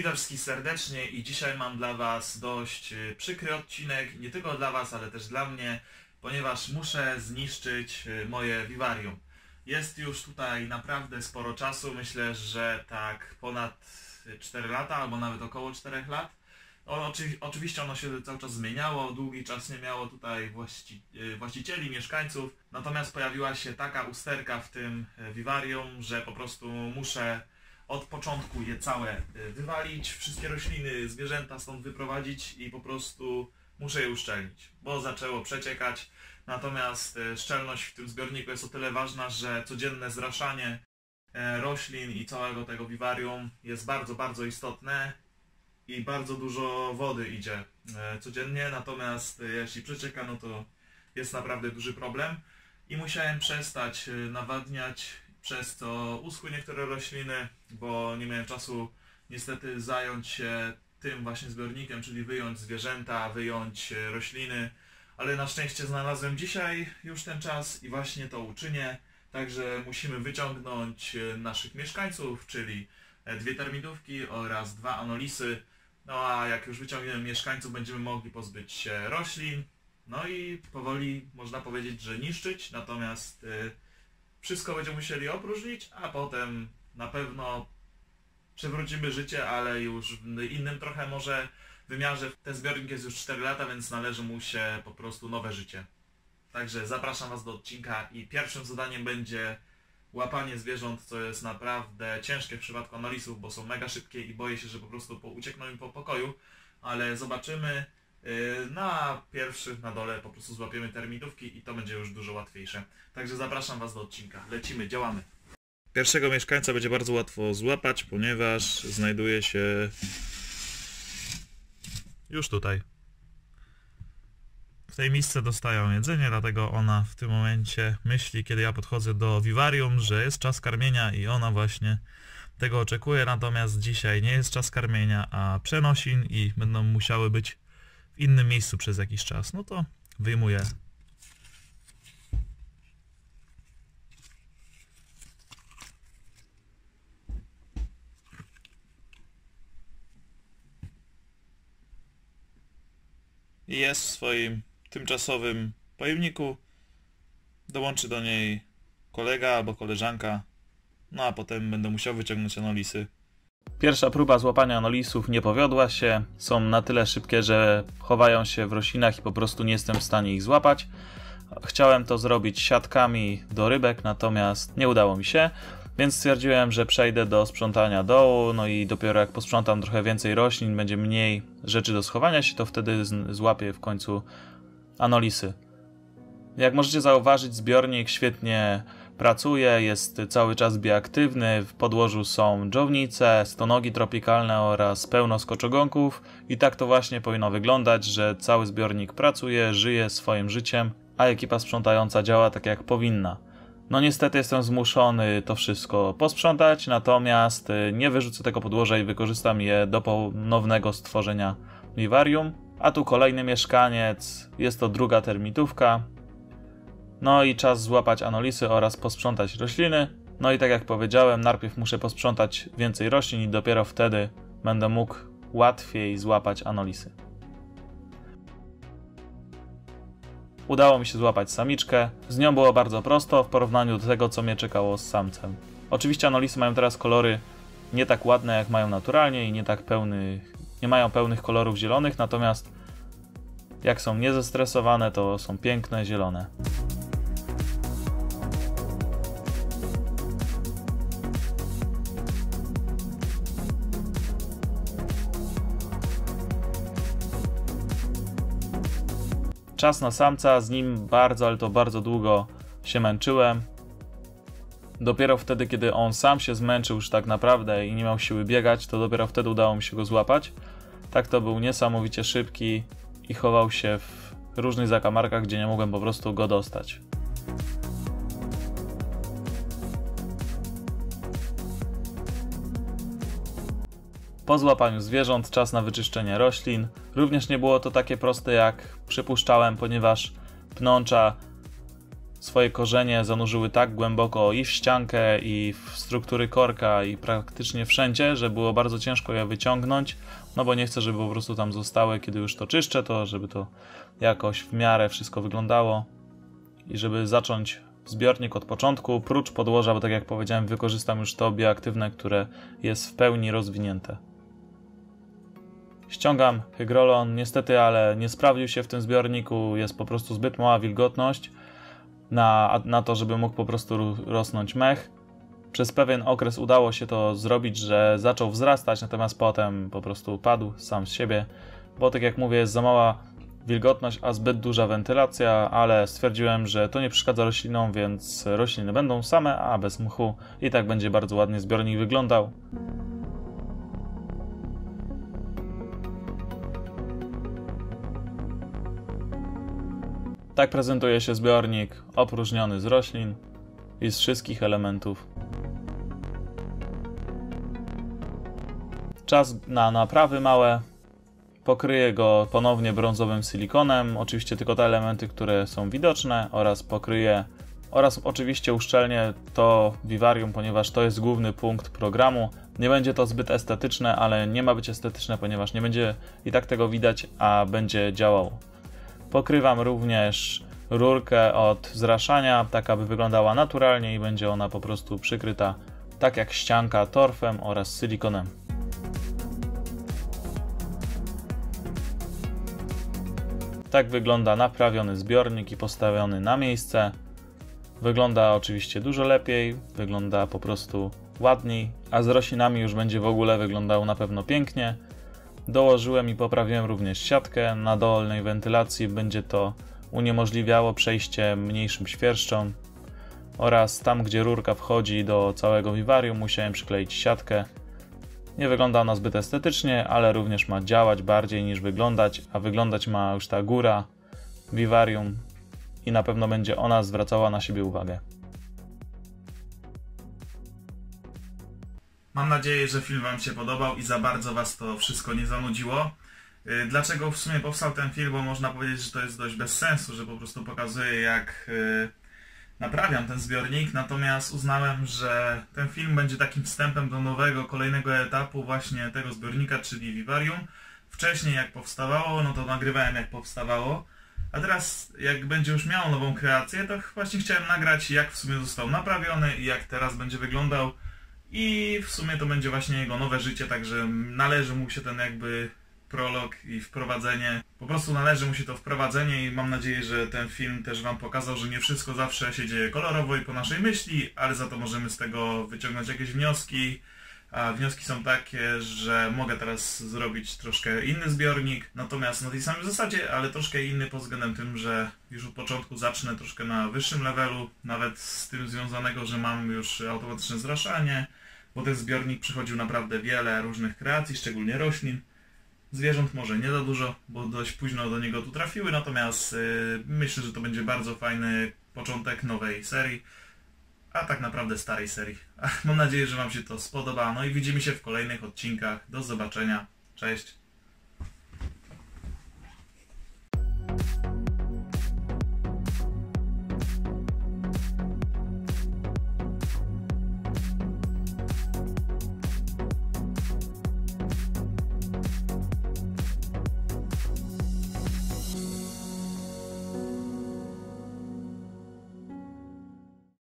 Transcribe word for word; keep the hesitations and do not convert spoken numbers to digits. Witam wszystkich serdecznie i dzisiaj mam dla Was dość przykry odcinek, nie tylko dla Was, ale też dla mnie, ponieważ muszę zniszczyć moje vivarium. Jest już tutaj naprawdę sporo czasu, myślę, że tak ponad cztery lata, albo nawet około czterech lat. O, oczy, oczywiście ono się cały czas zmieniało, długi czas nie miało tutaj właści, właścicieli, mieszkańców, natomiast pojawiła się taka usterka w tym vivarium, że po prostu muszę od początku je całe wywalić, wszystkie rośliny, zwierzęta stąd wyprowadzić i po prostu muszę je uszczelnić, bo zaczęło przeciekać. Natomiast szczelność w tym zbiorniku jest o tyle ważna, że codzienne zraszanie roślin i całego tego vivarium jest bardzo, bardzo istotne i bardzo dużo wody idzie codziennie, natomiast jeśli przecieka, no to jest naprawdę duży problem i musiałem przestać nawadniać, przez co uschły niektóre rośliny, bo nie miałem czasu niestety zająć się tym właśnie zbiornikiem, czyli wyjąć zwierzęta, wyjąć rośliny, ale na szczęście znalazłem dzisiaj już ten czas i właśnie to uczynię. Także musimy wyciągnąć naszych mieszkańców, czyli dwie termitówki oraz dwa anolisy. No a jak już wyciągniemy mieszkańców, będziemy mogli pozbyć się roślin. No i powoli można powiedzieć, że niszczyć, natomiast wszystko będziemy musieli opróżnić, a potem na pewno przywrócimy życie, ale już w innym trochę może wymiarze. Ten zbiornik jest już cztery lata, więc należy mu się po prostu nowe życie. Także zapraszam Was do odcinka i pierwszym zadaniem będzie łapanie zwierząt, co jest naprawdę ciężkie w przypadku anolisów, bo są mega szybkie i boję się, że po prostu uciekną im po pokoju, ale zobaczymy. Na pierwszych, na dole po prostu złapiemy termitówki i to będzie już dużo łatwiejsze. Także zapraszam Was do odcinka. Lecimy, działamy. Pierwszego mieszkańca będzie bardzo łatwo złapać, ponieważ znajduje się już tutaj. W tej misce dostają jedzenie, dlatego ona w tym momencie myśli, kiedy ja podchodzę do vivarium, że jest czas karmienia i ona właśnie tego oczekuje. Natomiast dzisiaj nie jest czas karmienia, a przenosin i będą musiały być w innym miejscu przez jakiś czas. No to wyjmuję. I jest w swoim tymczasowym pojemniku. Dołączy do niej kolega albo koleżanka. No a potem będę musiał wyciągnąć anolisy. Pierwsza próba złapania anolisów nie powiodła się, są na tyle szybkie, że chowają się w roślinach i po prostu nie jestem w stanie ich złapać. Chciałem to zrobić siatkami do rybek, natomiast nie udało mi się, więc stwierdziłem, że przejdę do sprzątania dołu, no i dopiero jak posprzątam trochę więcej roślin, będzie mniej rzeczy do schowania się, to wtedy złapię w końcu anolisy. Jak możecie zauważyć, zbiornik świetnie pracuje, jest cały czas bioaktywny, w podłożu są dżownice, stonogi tropikalne oraz pełno skoczogonków i tak to właśnie powinno wyglądać, że cały zbiornik pracuje, żyje swoim życiem, a ekipa sprzątająca działa tak jak powinna. No niestety jestem zmuszony to wszystko posprzątać, natomiast nie wyrzucę tego podłoża i wykorzystam je do ponownego stworzenia vivarium. A tu kolejny mieszkaniec, jest to druga termitówka. No i czas złapać anolisy oraz posprzątać rośliny. No i tak jak powiedziałem, najpierw muszę posprzątać więcej roślin i dopiero wtedy będę mógł łatwiej złapać anolisy. Udało mi się złapać samiczkę. Z nią było bardzo prosto w porównaniu do tego, co mnie czekało z samcem. Oczywiście anolisy mają teraz kolory nie tak ładne, jak mają naturalnie i nie tak pełnych, nie mają pełnych kolorów zielonych, natomiast jak są niezestresowane, to są piękne zielone. Czas na samca, z nim bardzo, ale to bardzo długo się męczyłem. Dopiero wtedy, kiedy on sam się zmęczył już tak naprawdę i nie miał siły biegać, to dopiero wtedy udało mi się go złapać. Tak to był niesamowicie szybki i chował się w różnych zakamarkach, gdzie nie mogłem po prostu go dostać. Po złapaniu zwierząt czas na wyczyszczenie roślin. Również nie było to takie proste, jak przypuszczałem, ponieważ pnącza swoje korzenie zanurzyły tak głęboko i w ściankę, i w struktury korka, i praktycznie wszędzie, że było bardzo ciężko je wyciągnąć, no bo nie chcę, żeby po prostu tam zostały, kiedy już to czyszczę, to żeby to jakoś w miarę wszystko wyglądało i żeby zacząć zbiornik od początku, prócz podłoża, bo tak jak powiedziałem, wykorzystam już to bioaktywne, które jest w pełni rozwinięte. Ściągam hygrolon, niestety, ale nie sprawdził się w tym zbiorniku, jest po prostu zbyt mała wilgotność na, na to, żeby mógł po prostu rosnąć mech. Przez pewien okres udało się to zrobić, że zaczął wzrastać, natomiast potem po prostu padł sam z siebie, bo tak jak mówię, jest za mała wilgotność, a zbyt duża wentylacja, ale stwierdziłem, że to nie przeszkadza roślinom, więc rośliny będą same, a bez mchu i tak będzie bardzo ładnie zbiornik wyglądał. Tak prezentuje się zbiornik opróżniony z roślin i z wszystkich elementów. Czas na naprawy małe. Pokryję go ponownie brązowym silikonem, oczywiście tylko te elementy, które są widoczne, oraz pokryję oraz oczywiście uszczelnię to vivarium, ponieważ to jest główny punkt programu. Nie będzie to zbyt estetyczne, ale nie ma być estetyczne, ponieważ nie będzie i tak tego widać, a będzie działało. Pokrywam również rurkę od zraszania, tak aby wyglądała naturalnie i będzie ona po prostu przykryta tak jak ścianka torfem oraz silikonem. Tak wygląda naprawiony zbiornik i postawiony na miejsce. Wygląda oczywiście dużo lepiej, wygląda po prostu ładniej, a z roślinami już będzie w ogóle wyglądał na pewno pięknie. Dołożyłem i poprawiłem również siatkę na dolnej wentylacji, będzie to uniemożliwiało przejście mniejszym świerszczom oraz tam, gdzie rurka wchodzi do całego vivarium, musiałem przykleić siatkę. Nie wygląda ona zbyt estetycznie, ale również ma działać bardziej niż wyglądać, a wyglądać ma już ta góra vivarium i na pewno będzie ona zwracała na siebie uwagę. Mam nadzieję, że film Wam się podobał i za bardzo Was to wszystko nie zanudziło. Dlaczego w sumie powstał ten film? Bo można powiedzieć, że to jest dość bez sensu, że po prostu pokazuję, jak naprawiam ten zbiornik. Natomiast uznałem, że ten film będzie takim wstępem do nowego, kolejnego etapu właśnie tego zbiornika, czyli vivarium. Wcześniej jak powstawało, no to nagrywałem jak powstawało. A teraz jak będzie już miało nową kreację, to właśnie chciałem nagrać, jak w sumie został naprawiony i jak teraz będzie wyglądał. I w sumie to będzie właśnie jego nowe życie, także należy mu się ten jakby prolog i wprowadzenie. Po prostu należy mu się to wprowadzenie i mam nadzieję, że ten film też Wam pokazał, że nie wszystko zawsze się dzieje kolorowo i po naszej myśli, ale za to możemy z tego wyciągnąć jakieś wnioski. A wnioski są takie, że mogę teraz zrobić troszkę inny zbiornik, natomiast na tej samej zasadzie, ale troszkę inny pod względem tym, że już od początku zacznę troszkę na wyższym levelu, nawet z tym związanego, że mam już automatyczne zraszanie, bo ten zbiornik przechodził naprawdę wiele różnych kreacji, szczególnie roślin. Zwierząt może nie za dużo, bo dość późno do niego tu trafiły, natomiast yy, myślę, że to będzie bardzo fajny początek nowej serii, a tak naprawdę starej serii. Mam nadzieję, że Wam się to spodoba, no i widzimy się w kolejnych odcinkach. Do zobaczenia, cześć!